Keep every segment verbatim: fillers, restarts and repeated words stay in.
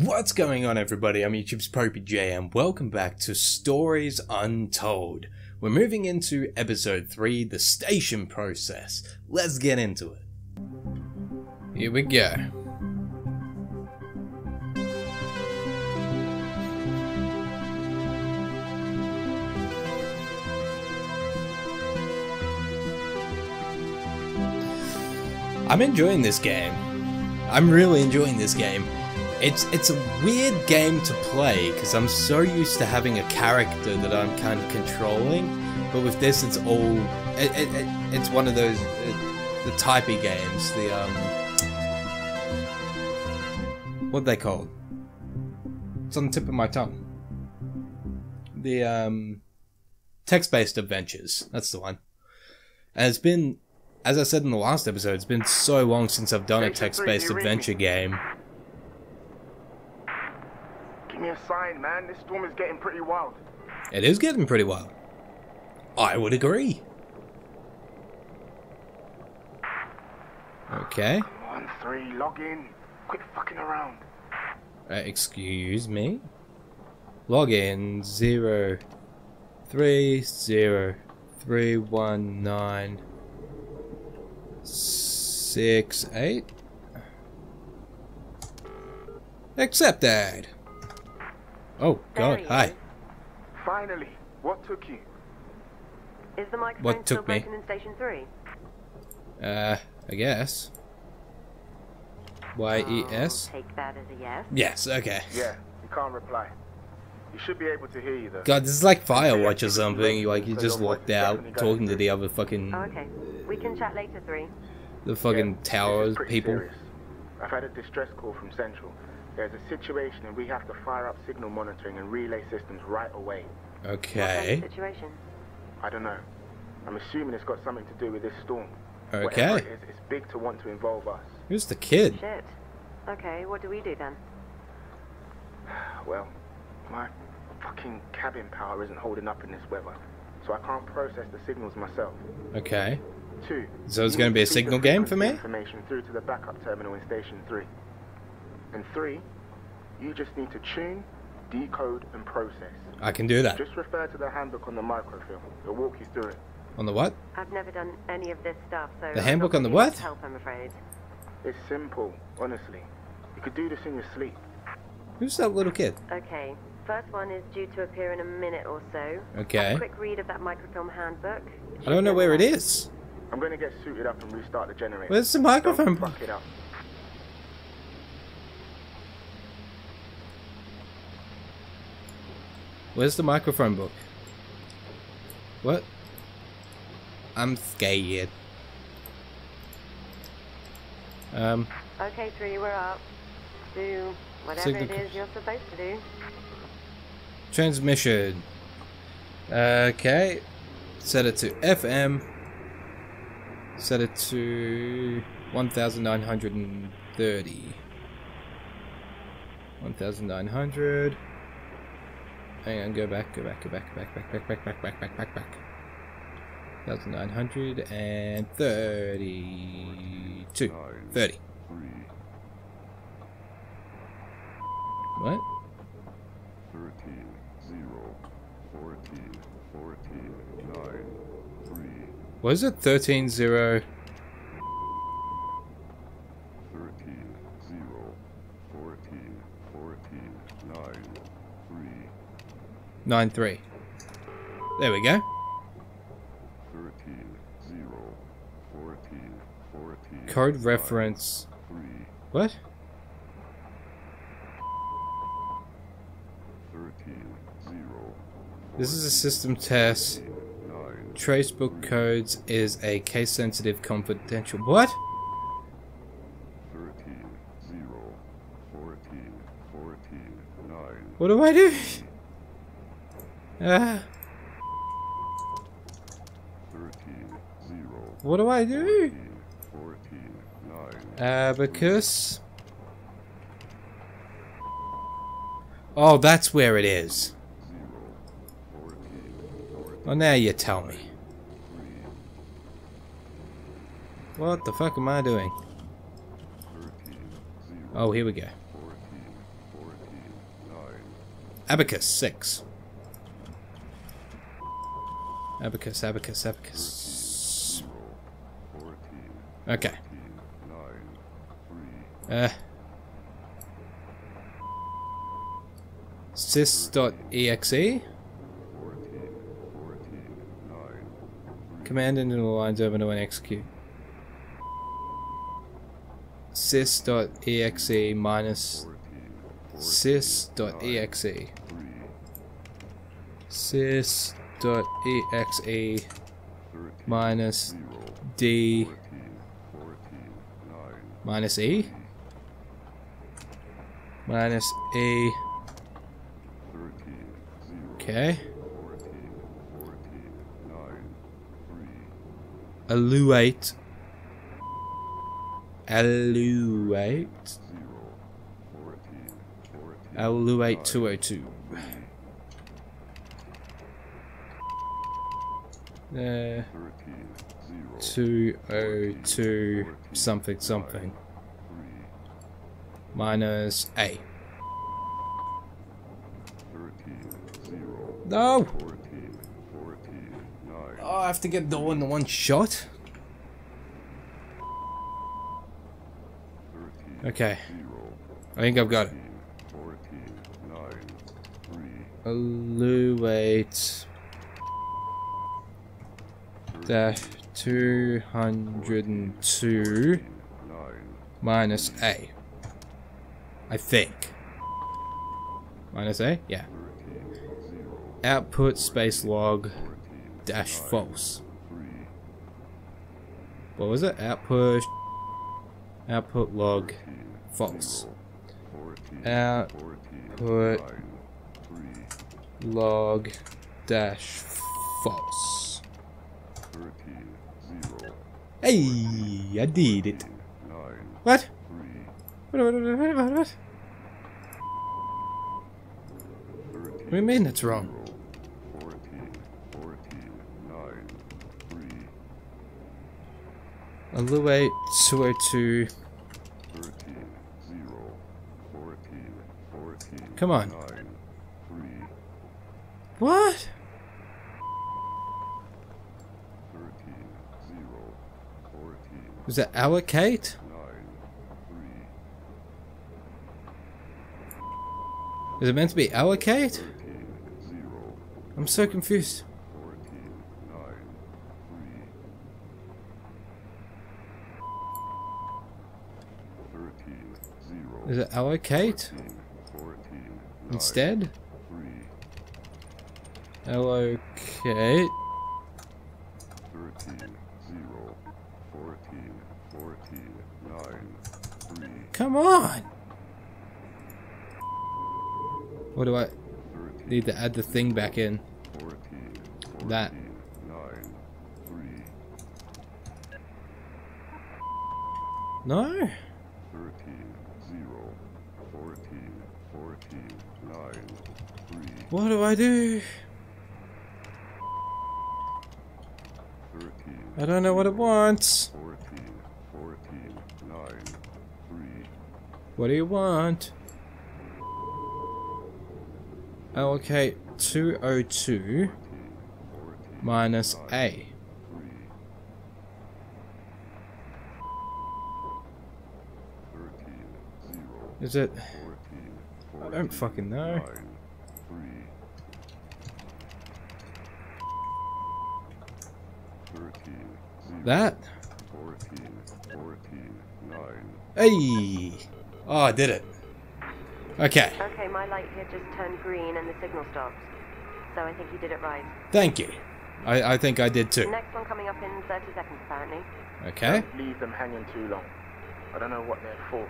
What's going on, everybody? I'm YouTube's popeyJN. Welcome back to Stories Untold. We're moving into episode three, The Station Process. Let's get into it. Here we go. I'm enjoying this game. I'm really enjoying this game. It's it's a weird game to play because I'm so used to having a character that I'm kind of controlling, but with this it's all it, it, it, it's one of those it, the typey games, the um what are they called? It's on the tip of my tongue. The um text-based adventures, that's the one. And it's been, as I said in the last episode, it's been so long since I've done a text-based adventure game. Give me a sign, man. This storm is getting pretty wild. It is getting pretty wild. I would agree. Okay. Come on, three, log in. Quit fucking around. Uh, excuse me. Log in zero three zero three one nine. six eight. Accepted. Oh God! Hi. Finally, what took you? Is the microphone what took still broken me? In station three? Uh, I guess. Y E S. Take that as a yes. Yes. Okay. Yeah, you can't reply. You should be able to hear you though. God, this is like Firewatch or something. Like you just walked out talking to the other fucking. Oh, okay. We can chat later, three. The fucking yeah, towers, people. Serious. I've had a distress call from Central. There's a situation and we have to fire up signal monitoring and relay systems right away. Okay. What's that situation? I don't know. I'm assuming it's got something to do with this storm. Okay. It is, it's big to want to involve us. Who's the kid? Shit. Okay, what do we do then? Well, my fucking cabin power isn't holding up in this weather, so I can't process the signals myself. Okay. Two. So it's going to be a signal game for me? Information through to the backup terminal in station three. And three, you just need to tune, decode, and process. I can do that. Just refer to the handbook on the microfilm. It'll walk you through it. On the what? I've never done any of this stuff, so the handbook on the what? Help, I'm afraid. It's simple, honestly. You could do this in your sleep. Who's that little kid? Okay. First one is due to appear in a minute or so. Okay. A quick read of that microfilm handbook. I don't know where it is. I'm going to get suited up and restart the generator. Where's the microphone? Don't fuck it up. Where's the microphone book? What? I'm scared. Um. Okay, three, we're up. Do whatever it is you're supposed to do. Transmission. Okay. Set it to F M. Set it to one thousand nine hundred thirty. one thousand nine hundred. Hang on, go back, go back, go back, back, back, back, back, back, back, back, back, back. one thousand nine hundred thirty-two. thirty. What? thirteen, zero, fourteen, fourteen, nine, three. What is it? thirteen, zero. nine three. There we go. thirteen, zero, fourteen, fourteen, code reference. Three. What? thirteen, zero, fourteen, this is a system test. Nine, trace book three. Codes is a case sensitive confidential. What? thirteen, zero, fourteen, fourteen, nine. What do I do? Ah. thirteen, zero, what do I do? fourteen, fourteen, nine, Abacus. Oh, that's where it is. zero, fourteen, fourteen, well, now you tell me. three. What the fuck am I doing? thirteen, zero, oh, here we go. fourteen, fourteen, Abacus, six. Abacus, abacus, abacus. Okay. Uh. sys dot E X E? Command and all lines open to an execute. sys dot E X E minus sys dot E X E. sys dot E X E minus D minus E? Minus E. Okay. Alluate. Alluate. Alluate two oh two. Uh, two oh two something something. Minus A. No! Oh, I have to get the one in one shot? Okay. I think I've got it. Alluate dash two oh two minus A. I think. Minus A? Yeah. Output space log dash false. What was it? Output output log false. Output log dash false. Hey, I did it. What? What, what, what, what, what, what? What do you mean that's wrong? Alluate two oh two. Come on. What? Was that allocate? Is it meant to be allocate? I'm so confused. Is it allocate instead? Allocate. Come on! What do I need to add the thing back in? That. No? What do I do? I don't know what it wants. What do you want? Allocate two oh two minus A. Is it? I don't fucking know. That? Hey! Oh, I did it. Okay. Okay, my light here just turned green and the signal stops. So I think you did it right. Thank you. I, I think I did too. Next one coming up in thirty seconds apparently. Okay. Don't leave them hanging too long. I don't know what they're for.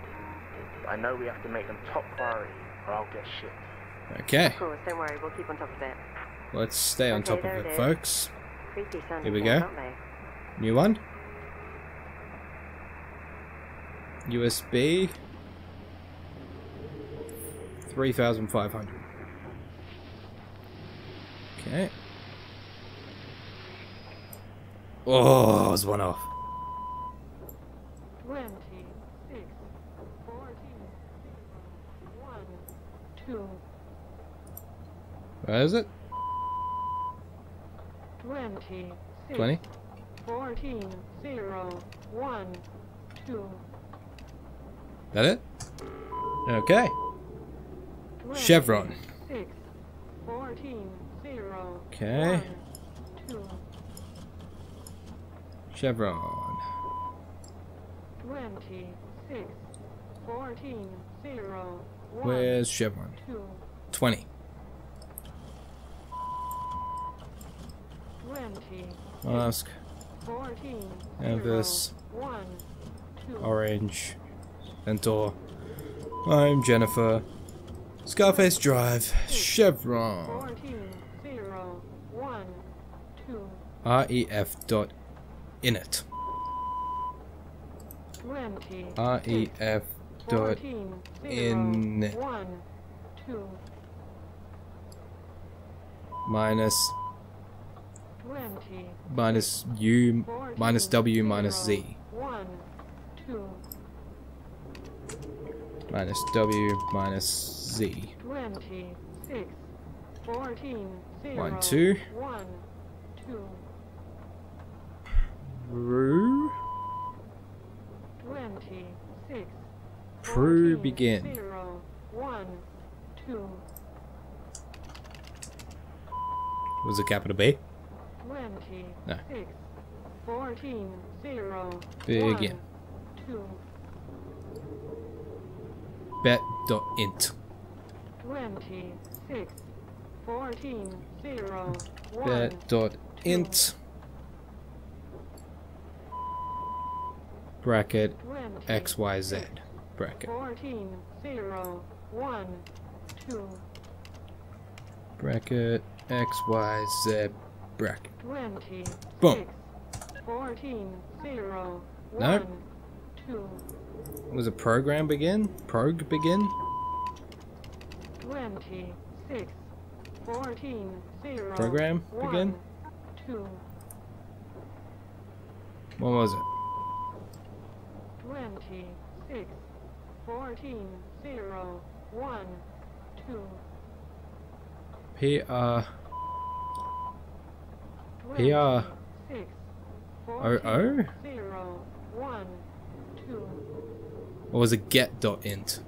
But I know we have to make them top priority or I'll get shit. Okay. Of course, don't worry, we'll keep on top of it. Let's stay on okay, top of it, it folks. Creepy sounding. Here we go. Aren't they? New one. U S B. three thousand five hundred. Okay. Oh, it was one off. twenty-six, fourteen, one, two. What is it? Twenty. Twenty. Fourteen. Zero. One. Two. That it? Okay. twenty, Chevron. Six. Fourteen. Zero. Okay. One, two. Chevron. Twenty. Six. Fourteen. Zero. One, where's Chevron? Two. Twenty. Mask. fourteen, and this one, two. Orange Mentor. I'm Jennifer. Scarface Drive. Six, Chevron. fourteen, zero, one, two. R E F dot init. twenty, R E F dot init. One, two. Minus. Minus U, minus W, minus Z. Minus W, minus Z. One, two. Brew. Brew begin. Was it capital B? twenty, no. Six, fourteen, zero, begin. Bet.int. twenty, six, fourteen, zero, Bet.int. Bracket X Y Z. Bracket. fourteen, zero, one, two. Bracket X Y Z. Bracket. twenty, boom. Six, fourteen, zero, one, no. Two. Was a program begin? Prog begin? twenty, six, fourteen, zero, program one, begin? Two. What was it? twenty, six, fourteen, zero, one, two. P R. P R O O? Or was it get.int?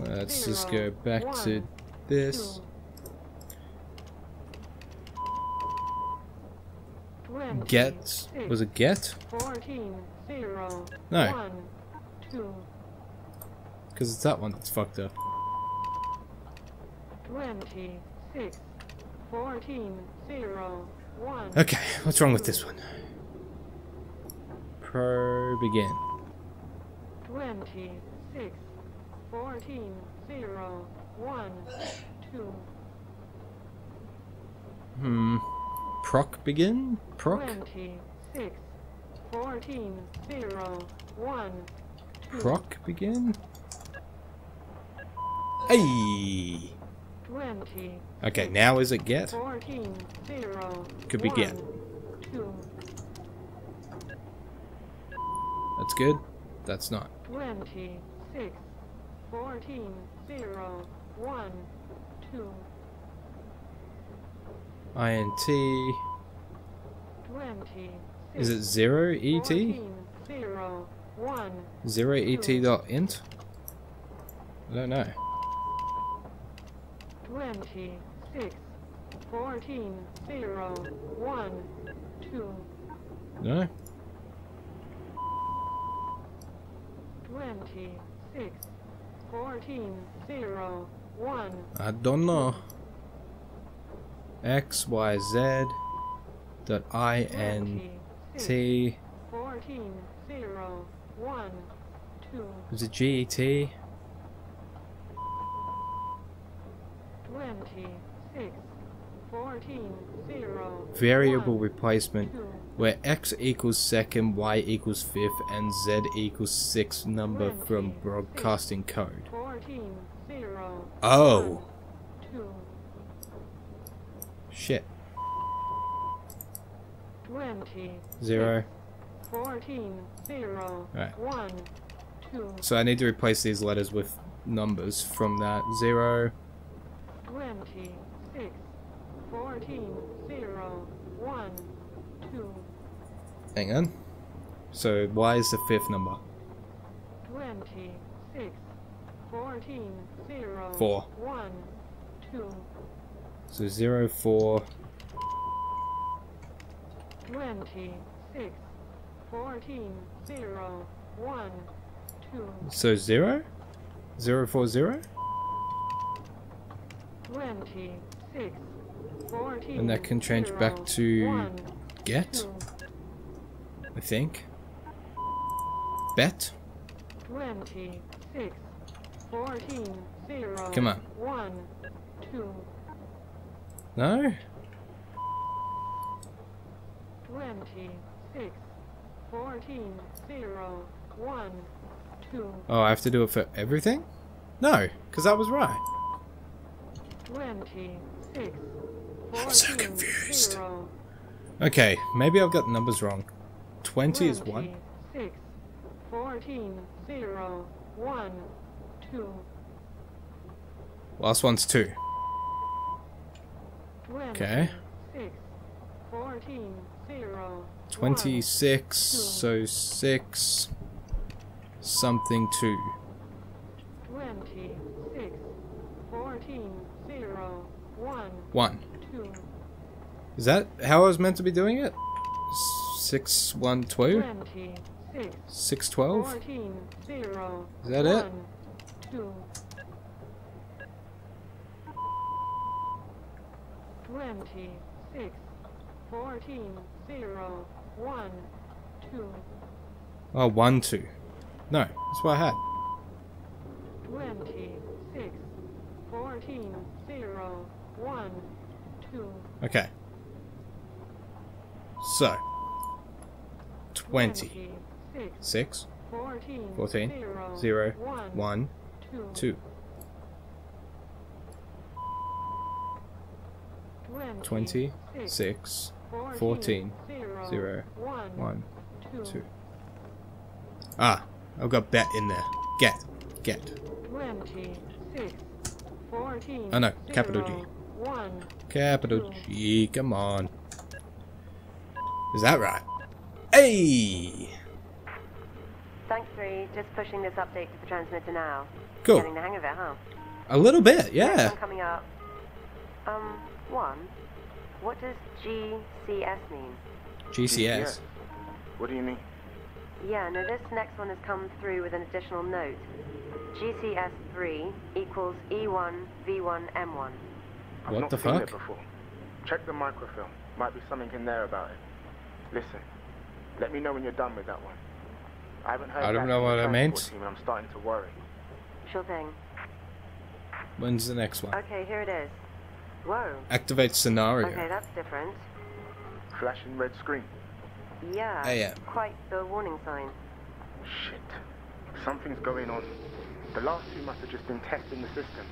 Let's just go back to this. Get. Was it get? No. Because it's that one that's fucked up. twenty, six, fourteen, zero, one. Okay, what's wrong with this one? Pro begin. twenty, six, fourteen, zero, one, two. Hmm. Proc begin? Proc? twenty, six, fourteen, zero, one, two. Proc begin? Hey! twenty, okay, now is it get? fourteen, zero, could be one, get. Two. That's good. That's not. twenty, six, fourteen, zero, one, two. I N T. twenty, six, is it zero E T? fourteen, zero, one, zero E T dot int? I don't know. twenty, six, fourteen, zero, one, two. No. twenty, six, fourteen, zero, one. I don't know. X, Y, Z, dot I, N, T. fourteen, zero, one, two. Is it G, E, T? twenty, six, fourteen, zero, variable one, replacement two. Where x equals second, y equals fifth, and z equals sixth number twenty, from broadcasting six, code. fourteen, zero, oh! one, two. Shit. twenty, zero. Six, fourteen, zero, right. one, two. So I need to replace these letters with numbers from that. Zero. twenty-six, fourteen, zero, one, two. Hang on. So why is the fifth number? twenty-six, fourteen, zero, four. one, two. So zero, four. twenty-six, fourteen, zero, one, two. So zero? Zero, four, zero? twenty-six, fourteen, and that can change zero, back to one, get? Two. I think. Bet? twenty-six, fourteen, zero, come on. one, two. No? twenty-six, fourteen, zero, one, two. Oh, I have to do it for everything? No, because that was right. twenty-six, fourteen, I'm so confused. Zero. Okay, maybe I've got the numbers wrong. twenty is one. six, fourteen, zero, one, two. Last one's two. Okay. twenty-six, so six, something two. one. Is that how I was meant to be doing it? six, one, two? six, twelve? Is that it? twenty-six, fourteen, zero, one, two. Oh, one, two. No, that's what I had. twenty-six, fourteen, zero, one, two. Okay. So, twenty. six, fourteen, zero, one, two. twenty-six, fourteen, zero, one, two. Ah, I've got bet in there. Get, get. Oh no, capital G. Capital G, come on. Is that right? Hey! Thanks, three. Just pushing this update to the transmitter now. Cool. Getting the hang of it, huh? A little bit, yeah. Coming up. Um. One, what does G C S mean? G C S? What do you mean? Yeah, no, this next one has come through with an additional note. G C S three equals E one V one M one. I've what the fuck? It before. Check the microfilm. Might be something in there about it. Listen, let me know when you're done with that one. I haven't heard I don't know what that means. I'm starting to worry. Sure thing. When's the next one? Okay, here it is. Whoa. Activate scenario. Okay, that's different. Flashing red screen. Yeah, yeah. Quite the warning sign. Shit. Something's going on. The last two must have just been testing the system.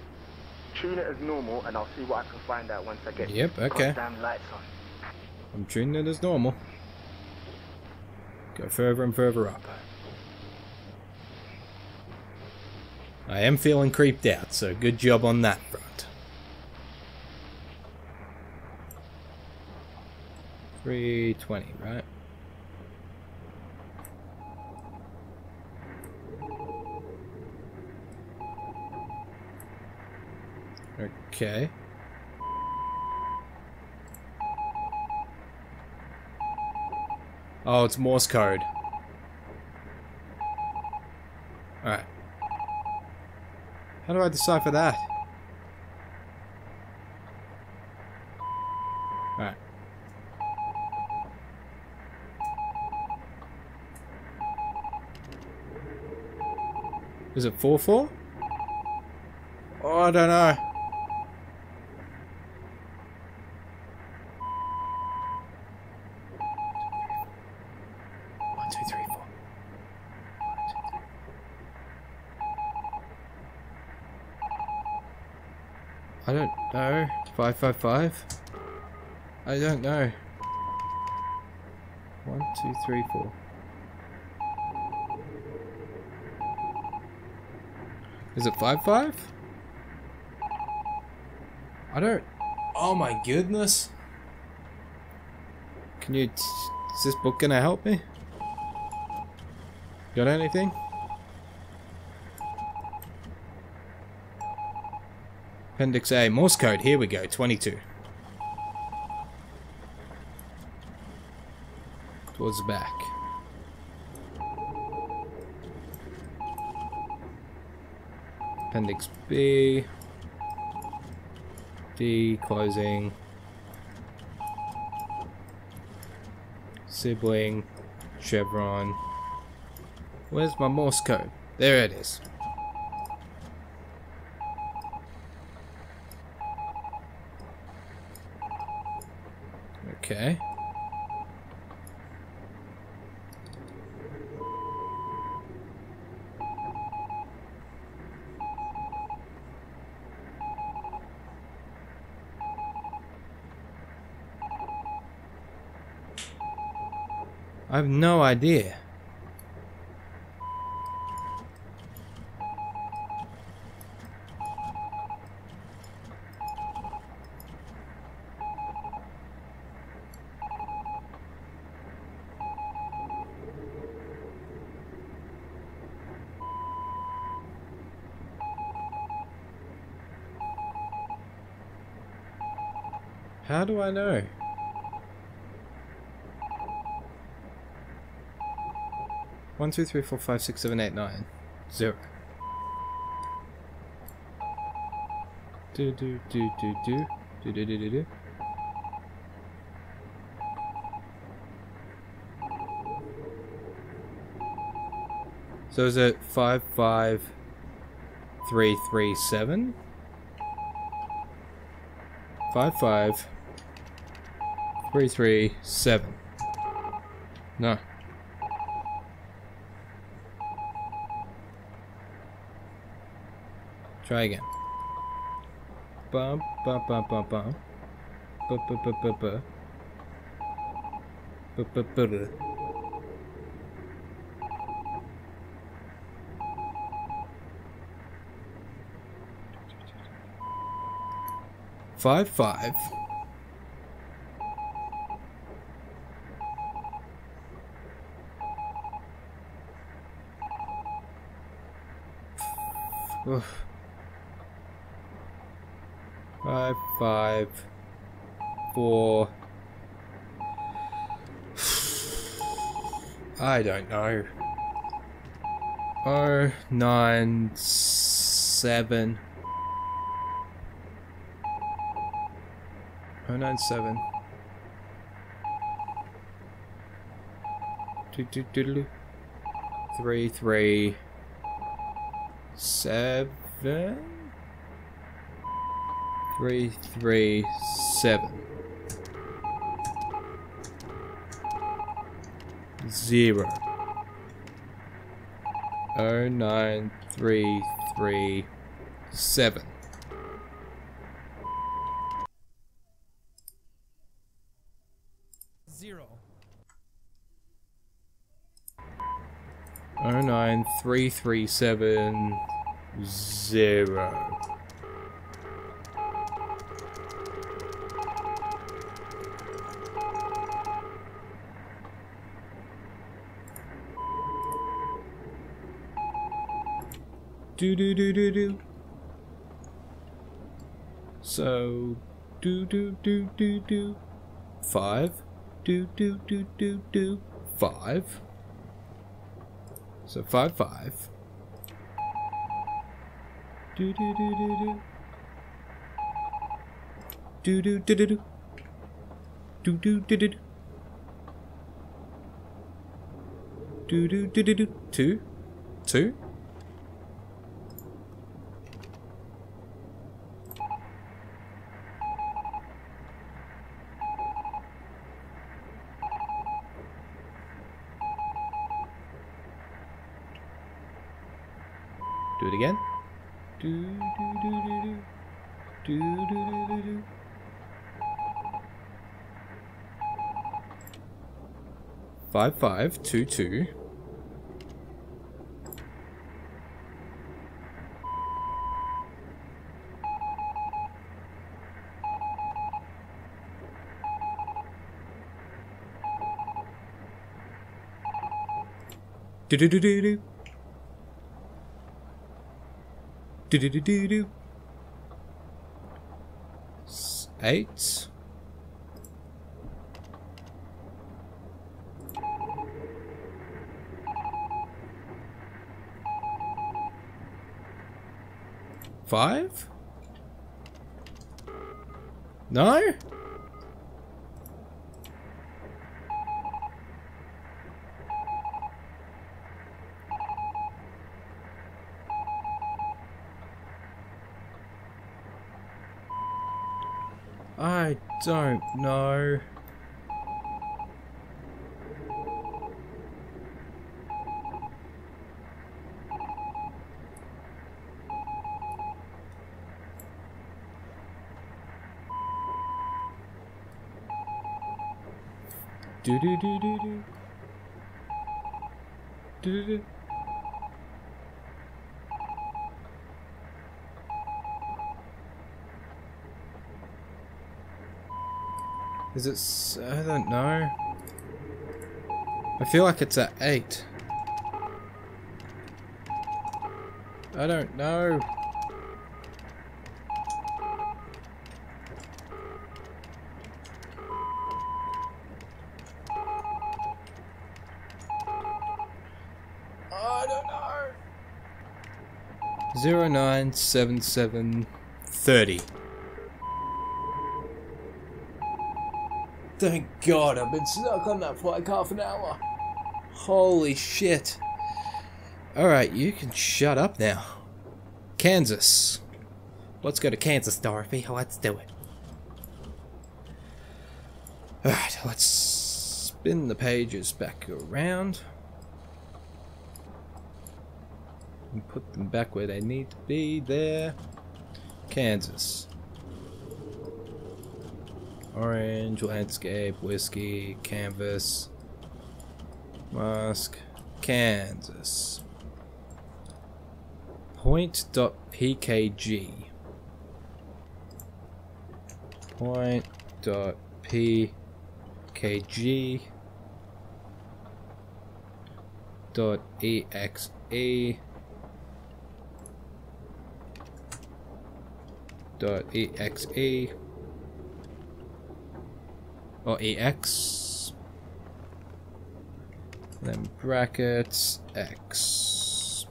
Tune it as normal and I'll see what I can find out once I get yep, okay. Damn lights on. I'm tuning it as normal. Go further and further up. I am feeling creeped out, so good job on that front. three twenty, right? Okay. Oh, it's Morse code. Alright. How do I decipher that? Alright. Is it four four? Oh, I don't know. one, two, three, four. one, two, three. I don't know. five five five? I don't know. one, two, three, four. Is it five five? I don't... Oh my goodness. Can you... T is this book gonna help me? Got anything? Appendix A, Morse code, here we go, twenty-two. Towards the back. Appendix B. D, closing. Sibling. Chevron. Where's my Morse code? There it is. Okay. I have no idea. How do I know? One, two, three, four, five, six, seven, eight, nine, zero. Do do do do do do do do do do. So is it five five three three seven? Five five three three seven. No. Try again. Bum bum bum bum bum. Bu bu bu bu bu. Bu bu bu bu. Five five. Oof. Five, five, four. I don't know. Oh, nine, seven. Oh, nine, seven. Do, do, do, do. Three, three, seven. Three, three, seven. Zero. Oh, nine, three, three, seven. Zero. Oh, nine, three, three, seven, zero. Do do do do do. So do do do do do. Five. Do do do do do. Five. So five five. Do do do do do. Do do do do do. Do do do do do. Do do do do do. Two. Two. Do it again. Do do do do do do do do do do. Five five two two. Do do do do do. Do do do do do. Eight. Five? No? I don't know. Do do do do do do do. Is it? I don't know. I feel like it's at eight. I don't know. Zero nine seven seven thirty. Thank God, I've been stuck on that for like half an hour. Holy shit. Alright, you can shut up now. Kansas. Let's go to Kansas, Dorothy. Let's do it. Alright, let's spin the pages back around. And put them back where they need to be. There. Kansas. Orange, landscape, whiskey, canvas, mask, Kansas. Point.pkg. Point.pkg. Dot exe. Dot exe or ex, then brackets x,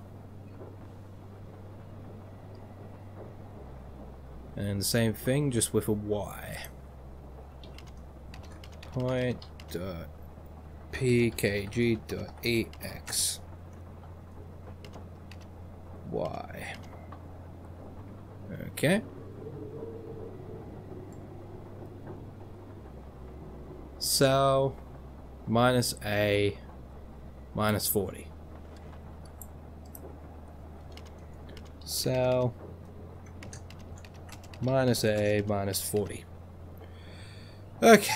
and the same thing just with a y. Point dot pkg dot ex y. Okay. Cell minus a minus forty. Cell minus a minus forty. Okay.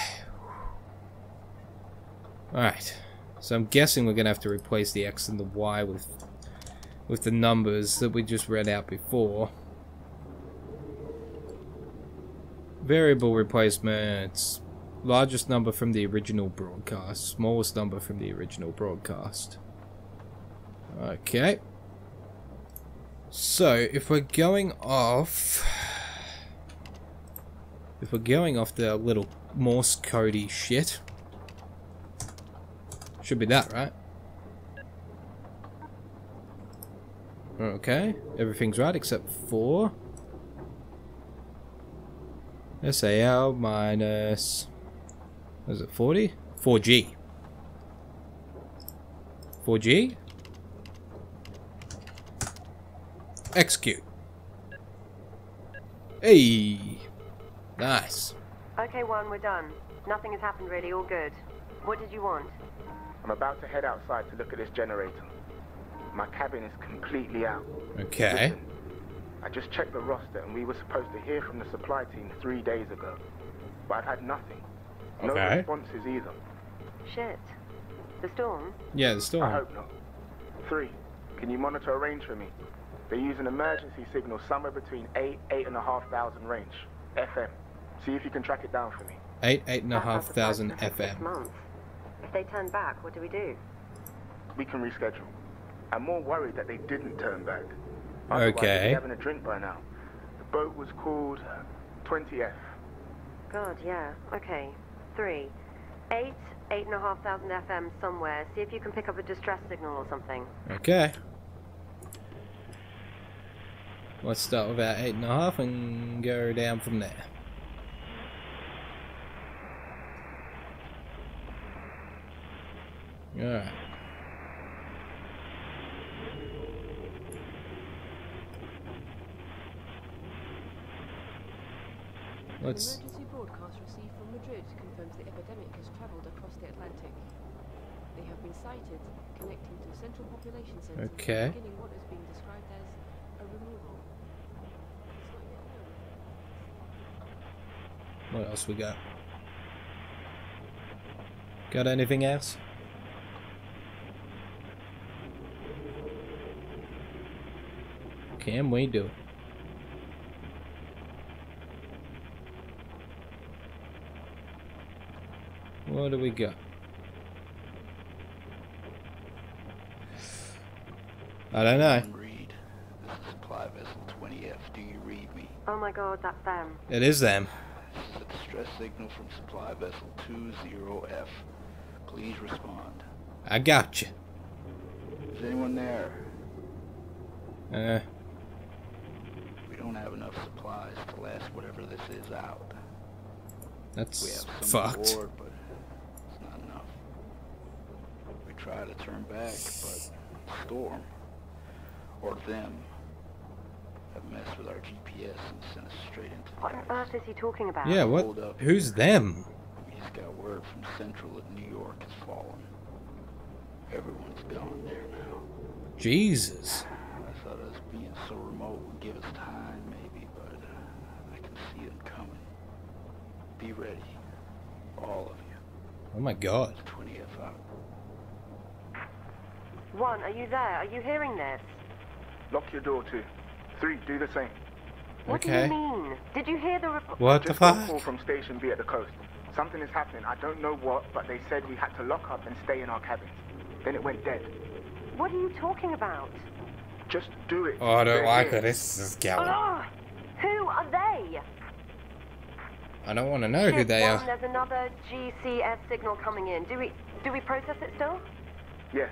Alright. So I'm guessing we're gonna have to replace the X and the Y with with the numbers that we just read out before. Variable replacements. Largest number from the original broadcast. Smallest number from the original broadcast. Okay. So, if we're going off... If we're going off the little Morse codey shit... Should be that, right? Okay. Everything's right except for... S A L minus... Is it forty? four G. four G? Execute. Hey! Nice. Okay, one, we're done. Nothing has happened really, all good. What did you want? I'm about to head outside to look at this generator. My cabin is completely out. Okay. Listen, I just checked the roster and we were supposed to hear from the supply team three days ago. But I've had nothing. No okay. responses either. Shit. The storm? Yeah, the storm. I hope not. Three. Can you monitor a range for me? They use an emergency signal somewhere between eight, eight and a half thousand range. F M. See if you can track it down for me. Eight, eight and a half thousand F M. If they turn back, what do we do? We can reschedule. I'm more worried that they didn't turn back. Otherwise, okay. They'd be having a drink by now. The boat was called twenty F. God, yeah. Okay. Three. Eight, eight and a half thousand F M somewhere. See if you can pick up a distress signal or something. Okay. Let's start with our eight and a half and go down from there. Alright. Let's... Emergency broadcast received from Madrid confirms the epidemic has travelled across the Atlantic. They have been sighted connecting to central population centre. Okay. Beginning what is being described as a removal. What else we got? Got anything else? Can we do? What do we got? I don't know. Read. This is supply vessel twenty F. Do you read me? Oh my God, that's them. It is them. This is a distress signal from supply vessel twenty F. Please respond. I got you. Is anyone there? Uh. We don't have enough supplies to last whatever this is out. That's we have some fucked. Aboard, but it's not enough. We try to turn back, but Storm or them have messed with our G P S and sent us straight into. What on earth is he talking about? Yeah, what? Who's them? We just got word from Central that New York has fallen. Everyone's gone there now. Jesus. I thought us being so remote would give us time, maybe, but uh, I can see them coming. Be ready, all of you. Oh my God. twenty F out. One, are you there? Are you hearing this? Lock your door, two. Three, do the same. What okay. do you mean? Did you hear the report? What Just the fuck? Just a call from Station B at the coast. Something is happening. I don't know what, but they said we had to lock up and stay in our cabins. Then it went dead. What are you talking about? Just do it. Oh, I don't They're like it. This is gallant. Oh, who are they? I don't want to know Ship who they one, are. There's another G C S signal coming in. Do we do we process it still? Yeah.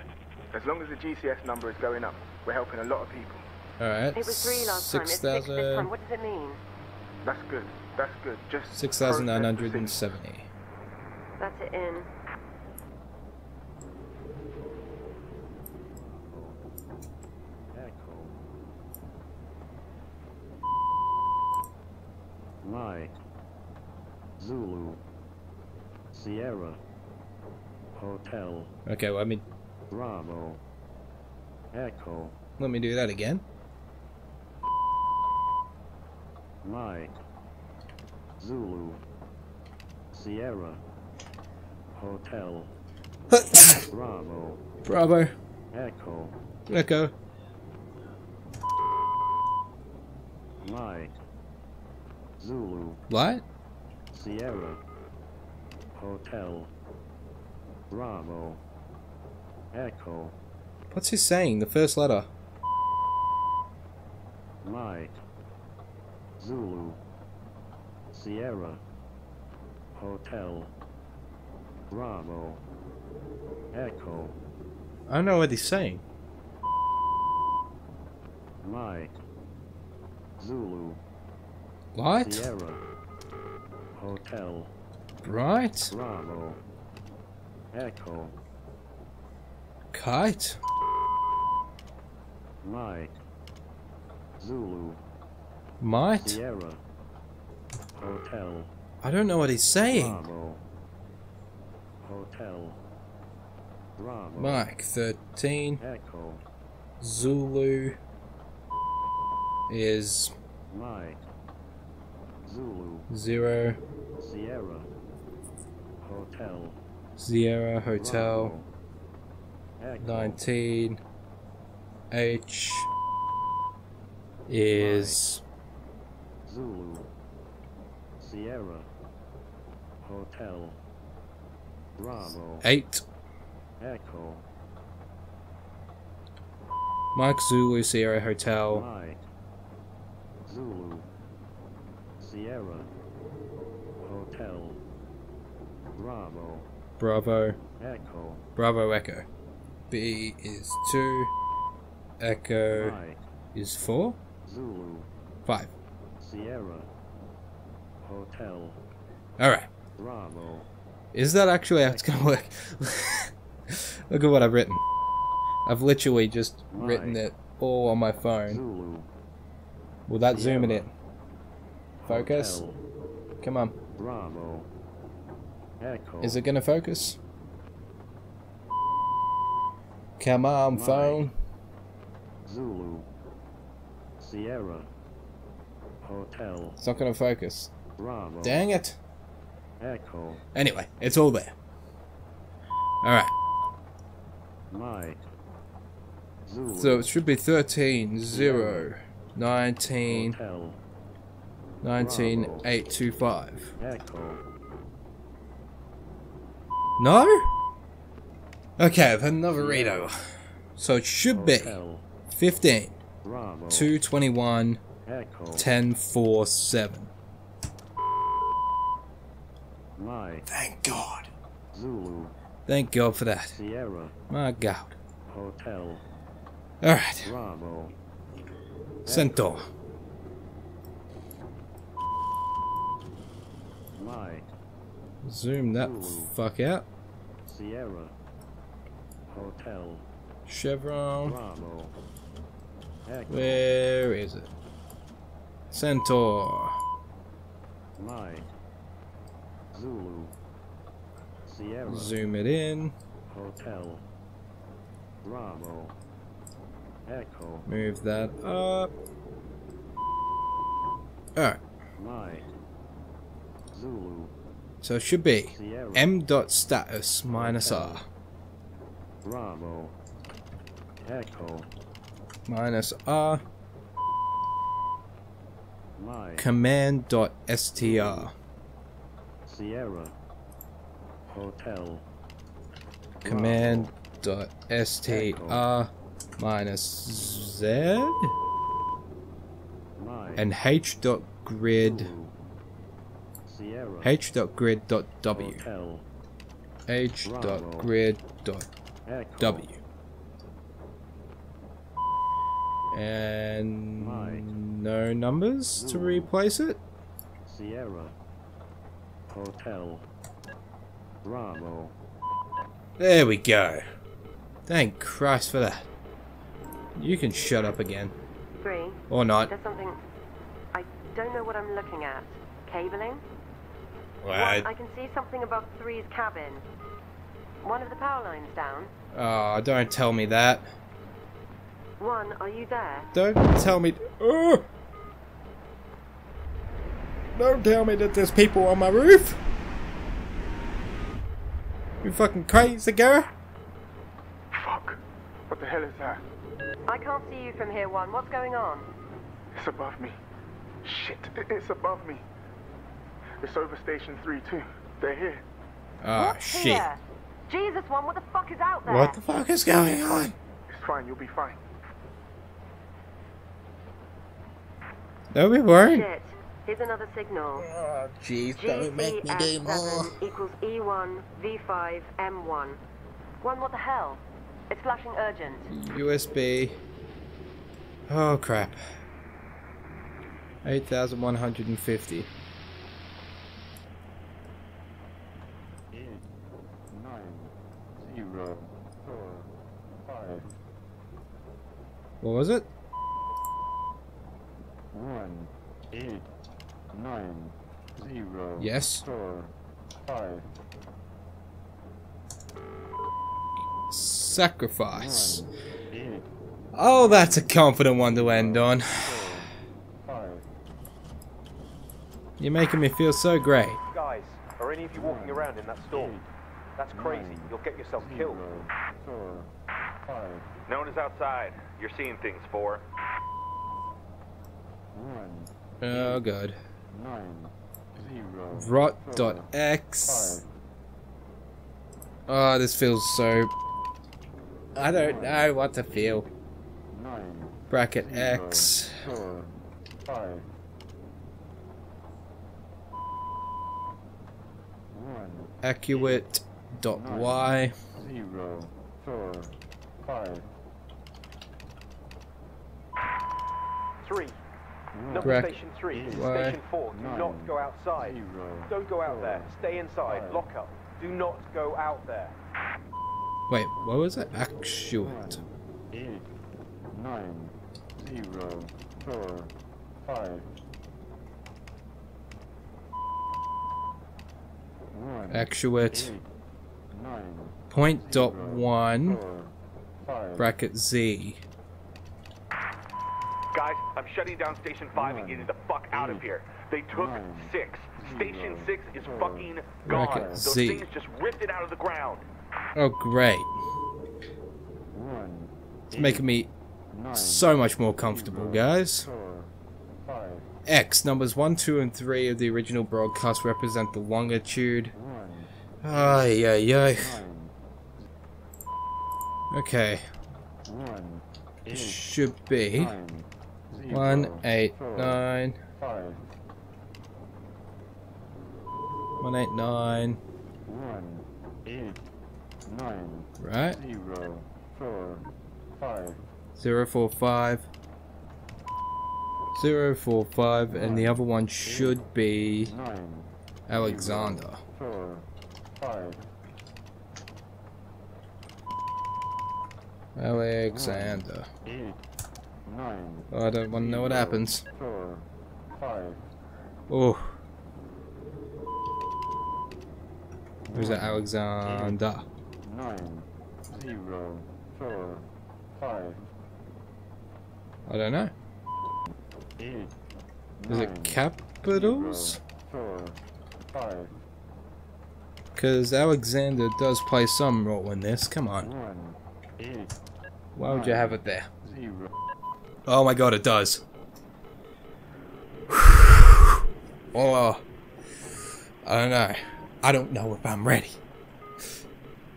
As long as the G C S number is going up, we're helping a lot of people. All right. It was three last six time. It's six this time. What does it mean? That's good. That's good. Just six thousand nine hundred and seventy. That's it in. Mike, Zulu, Sierra, Hotel. Okay, well, I mean, Bravo, Echo. Let me do that again. Mike, Zulu, Sierra, Hotel, Bravo, Bravo, Echo, Echo, Mike. Zulu. What? Sierra. Hotel. Bravo. Echo. What's he saying? The first letter. Mike. Zulu. Sierra. Hotel. Bravo. Echo. I don't know what he's saying. Mike. Zulu. What? Sierra, Hotel, right? Bravo, Echo, Kite, Mike, Zulu, Might, Sierra, Hotel. I don't know what he's saying. Bravo, Hotel, Bravo, Mike, thirteen, Echo, Zulu is Mike. Zulu. Zero. Sierra. Hotel. Sierra Hotel. Nineteen. H is Zulu. Sierra. Hotel. Bravo. Eight. Echo. Mike Zulu Sierra Hotel. Mike Zulu Sierra Hotel. Bravo. Bravo. Echo. Bravo Echo. B is two. Echo Mike is four. Zulu five. Sierra Hotel. Alright. Bravo. Is that actually how it's gonna work? Look at what I've written. I've literally just Mike written it all on my phone. Zulu. Will that Sierra zoom it in? Focus? Hotel. Come on. Bravo. Echo. Is it gonna focus? Come on, Mike phone. Zulu. Sierra. Hotel. It's not gonna focus. Bravo. Dang it. Echo. Anyway, it's all there. Alright. Mike. Zulu. So it should be thirteen zero nineteen nineteen eight two five. Echo. No? Okay, I've had another read over. So it should Hotel. be fifteen two twenty-one ten forty-seven. Mike. Thank God. Zulu. Thank God for that. Sierra. My God. Hotel. Alright. Centaur. Mike. Zoom that Zulu. fuck out. Sierra. Hotel. Chevron. Bravo. Where is it? Centaur. Mike. Zulu. Sierra. Zoom it in. Hotel. Bravo. Echo. Move that up. Alright. Mike. Zulu. So it should be Sierra. M dot status minus Hotel. R. Bravo. Echo. Minus R. Mike. Command dot str. Sierra Hotel. Command dot str minus Z Mike. and H dot grid Sierra. H dot grid dot W Hotel. H Bravo. dot grid dot Echo. W and Mike. no numbers to replace it. Sierra Hotel. Bravo. There we go. Thank Christ for that. You can shut up again. Three. Or not. There's something. I don't know what I'm looking at. Cabling? Well, One, I... I can see something above three's cabin. One of the power lines down. Oh, don't tell me that. One, are you there? Don't tell me. Oh! Don't tell me that there's people on my roof! You fucking crazy girl? Fuck. What the hell is that? I can't see you from here, One. What's going on? It's above me. Shit, it's above me. It's over Station three, too. They're here. Ah, oh, shit. Here? Jesus, One, what the fuck is out there? What the fuck is going on? It's fine, you'll be fine. Don't be worried. Shit. Here's another signal. Oh, jeez, don't make me do more. Equals E one V five M one. One, what the hell? It's flashing urgent. U S B. Oh, crap. eight thousand one hundred fifty. eight nine zero four five. What was it? one eight. Nine, zero, yes. Four, five. Sacrifice. Nine, eight, oh, that's a confident one to end on. Four, You're making me feel so great. Guys, are any of you walking around in that storm? Eight, that's crazy. Nine, You'll get yourself zero, killed. Four, five. No one is outside. You're seeing things, Four. One, oh, God. Rot.x. Oh, this feels so. I don't know what to feel. Nine, bracket X. Acuate dot Y. Three. Number Brack station three, is station four. Do not go outside. Zero, Don't go out four, there. Stay inside. Five. Lock up. Do not go out there. Wait, what was it? Actuate. Eight, nine, zero, four, five. One, Actuate. Eight, nine, point zero, dot one. Four, five, bracket Z. Guys, I'm shutting down Station five and getting the fuck out of here. They took six. Station six is fucking gone. Those things just ripped it out of the ground. Oh, great. It's making me so much more comfortable, guys. X, numbers one, two, and three of the original broadcast represent the longitude. Ay, yeah, yeah. Okay. It should be... One, eight, nine. One, eight, nine. One, eight, nine. Right? Zero, four, five. Zero, four, five. Zero, four, five. And the other one should be Alexander. Four, five. Alexander. Eight. Nine, oh, I don't want to know what happens. Four, five, oh. Who's that, Alexander? Eight, nine, zero, four, five. I don't know. Eight, Is nine, it capitals? Because Alexander does play some role in this. Come on. One, eight, Why nine, would you have it there? Zero. Oh my god, it does. Oh, I don't know. I don't know if I'm ready.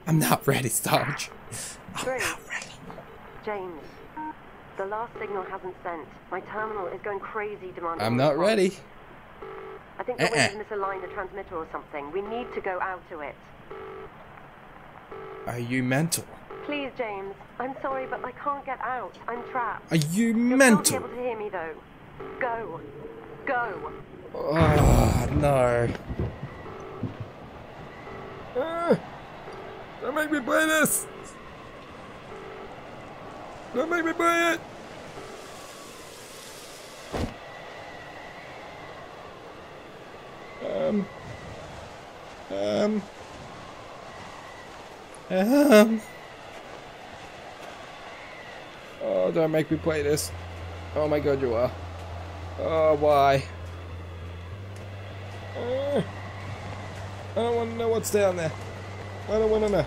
I'm not ready, Sarge. I'm Grace. not ready. James, the last signal hasn't sent. My terminal is going crazy demanding. I'm not ready. I think the wind's misaligned the transmitter or something. We need to go out to it. Are you mental? Please, James. I'm sorry, but I can't get out. I'm trapped. Are you mental? You'll not be able to hear me, though. Go. Go. Oh, no. Ah, don't make me play this. Don't make me play it. Um. Um. Um. Oh, don't make me play this. Oh my god, you are. Oh, why? Uh, I don't want to know what's down there. I don't want to know.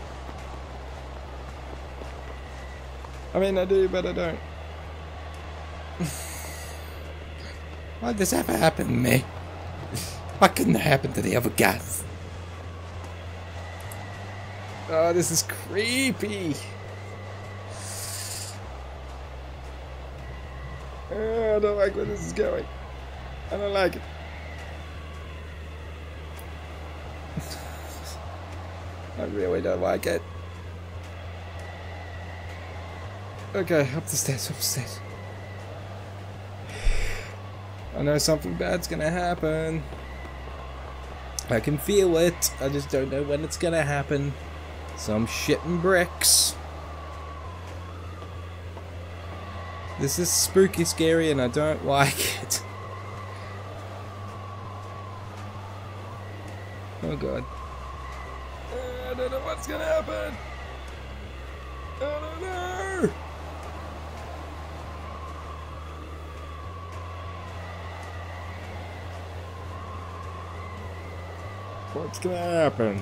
I mean, I do, but I don't. Why'd this ever happen to me? Why couldn't it happen to the other guys? Oh, this is creepy. Oh, I don't like where this is going. I don't like it. I really don't like it. Okay, up the stairs, up the stairs. I know something bad's gonna happen. I can feel it. I just don't know when it's gonna happen. So I'm shitting bricks. This is spooky, scary, and I don't like it. Oh god. I don't know what's gonna happen! I don't know! What's gonna happen?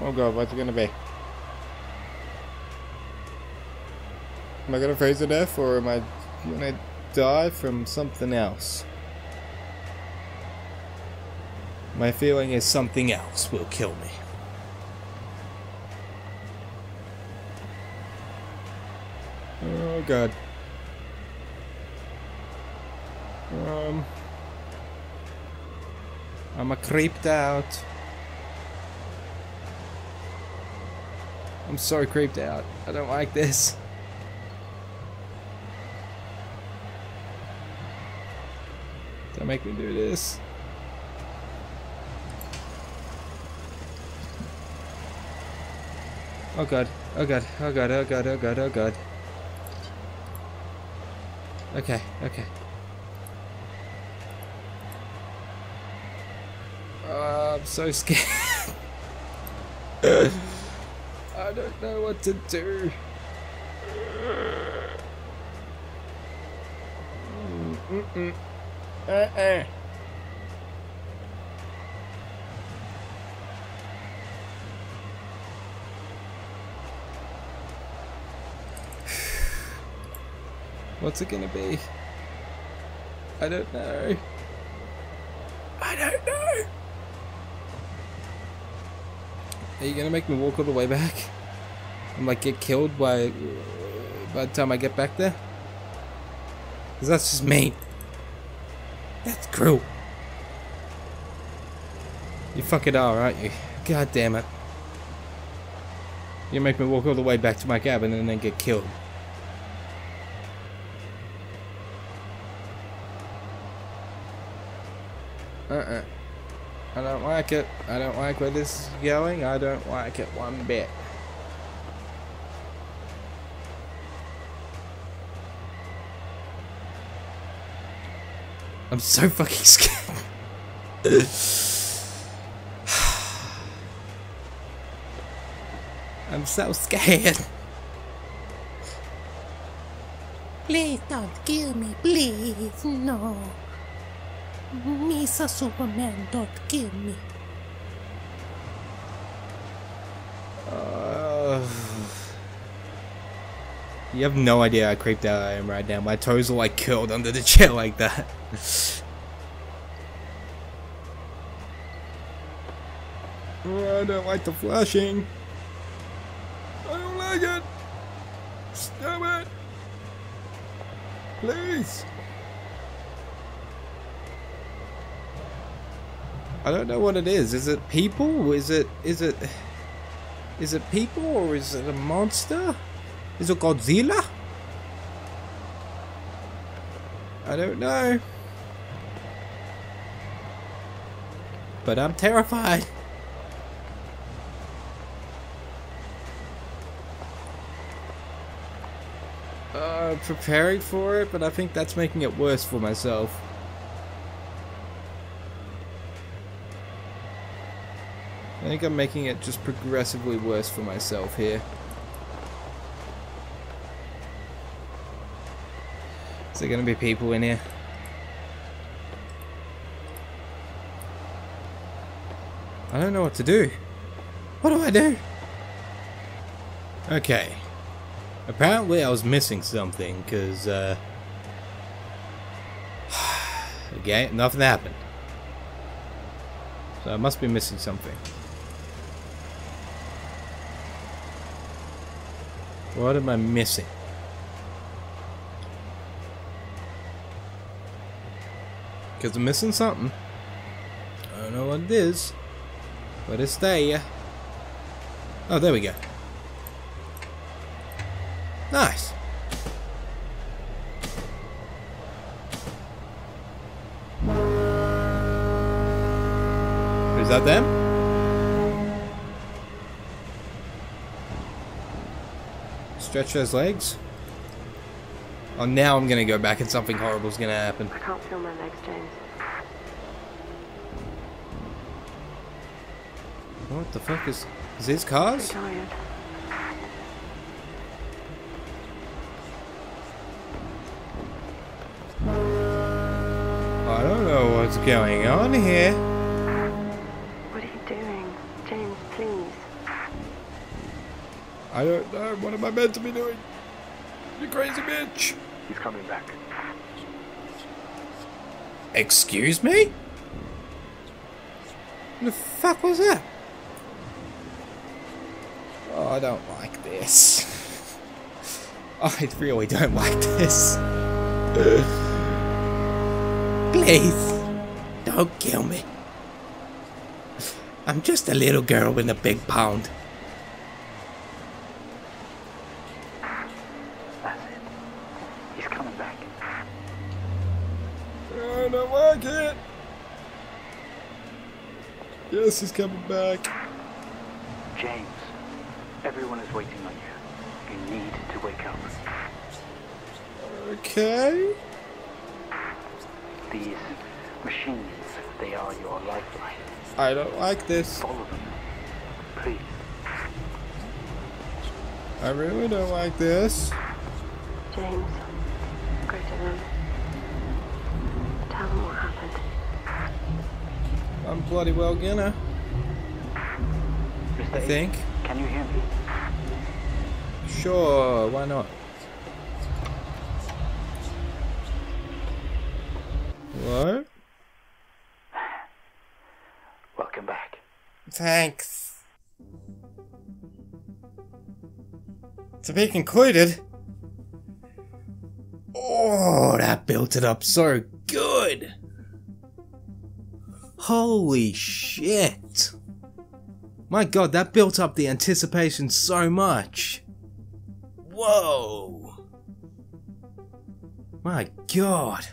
Oh god, what's it gonna be? Am I gonna freeze to death, or am I gonna die from something else? My feeling is something else will kill me. Oh god. Um I'm a creeped out. I'm so creeped out. I don't like this. Don't make me do this. Oh god, oh god, oh god, oh god, oh god, oh god. Okay, okay. Uh, I'm so scared. I don't know what to do. Mm-mm. Uh-uh. What's it gonna be? I don't know. I don't know! Are you gonna make me walk all the way back? And like get killed by, by the time I get back there? Cause that's just mean. That's cruel. You fucking are, aren't you? God damn it. You make me walk all the way back to my cabin and then get killed. Uh-uh. I don't like it. I don't like where this is going. I don't like it one bit. I'm so fucking scared. I'm so scared. Please don't kill me, please. No. Mister Superman, don't kill me. Uh, you have no idea how creeped out I am right now. My toes are like curled under the chair like that. Oh, I don't like the flashing. I don't like it. Stop it. Please. I don't know what it is. Is it people? Is it is it is it people or is it a monster? Is it Godzilla? I don't know. But I'm terrified. Uh, I'm preparing for it, but I think that's making it worse for myself. I think I'm making it just progressively worse for myself here. Is there gonna be people in here? I don't know what to do. What do I do? Okay. Apparently I was missing something, because, uh... again, nothing happened. So I must be missing something. What am I missing? Because I'm missing something. I don't know what it is, but it's there. Oh, there we go. Nice. Is that them? Stretch those legs. Oh, now I'm gonna go back and something horrible is gonna happen. I can't feel my legs, James. What the fuck is... is these cars? I'm tired. I don't know what's going on here. What are you doing? James, please. I don't know. What am I meant to be doing? You crazy bitch! He's coming back. Excuse me? What the fuck was that? Oh, I don't like this. I really don't like this. Please, don't kill me. I'm just a little girl in a big pound. That's it. He's coming back. I don't like it. Yes, he's coming back. James, everyone is waiting on you. You need to wake up. Okay. These machines, they are your lifeline. I don't like this. Follow them, please. I really don't like this. James, go to them. Tell them what happened. I'm bloody well gonna. Mister I think. Can you hear me? Sure, why not? What? Welcome back. Thanks. To be concluded. Oh, that built it up so good. Holy shit. My god, that built up the anticipation so much. Whoa! My god!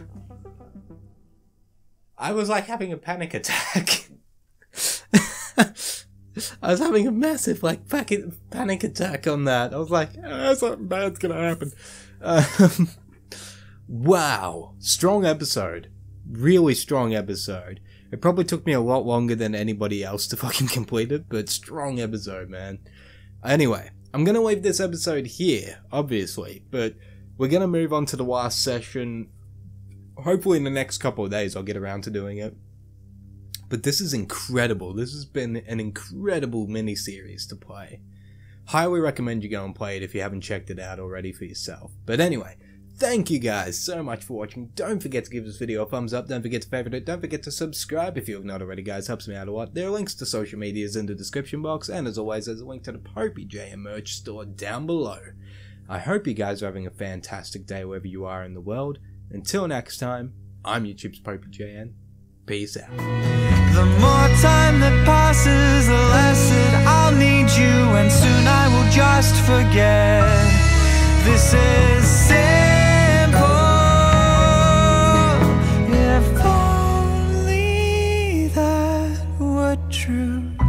I was like having a panic attack. I was having a massive like panic attack on that. I was like, oh, something bad's gonna happen. Um, wow! Strong episode. Really strong episode. It probably took me a lot longer than anybody else to fucking complete it, but strong episode, man. Anyway. I'm going to leave this episode here, obviously, but we're going to move on to the last session. Hopefully in the next couple of days I'll get around to doing it. But this is incredible. This has been an incredible mini-series to play. Highly recommend you go and play it if you haven't checked it out already for yourself. But anyway, thank you guys so much for watching. Don't forget to give this video a thumbs up. Don't forget to favorite it. Don't forget to subscribe if you have not already, guys. Helps me out a lot. There are links to social medias in the description box. And as always, there's a link to the popey J N merch store down below. I hope you guys are having a fantastic day wherever you are in the world. Until next time, I'm YouTube's popey J N. Peace out. The more time that passes, the less that I'll need you. And soon I will just forget. This is sin. If only that were true.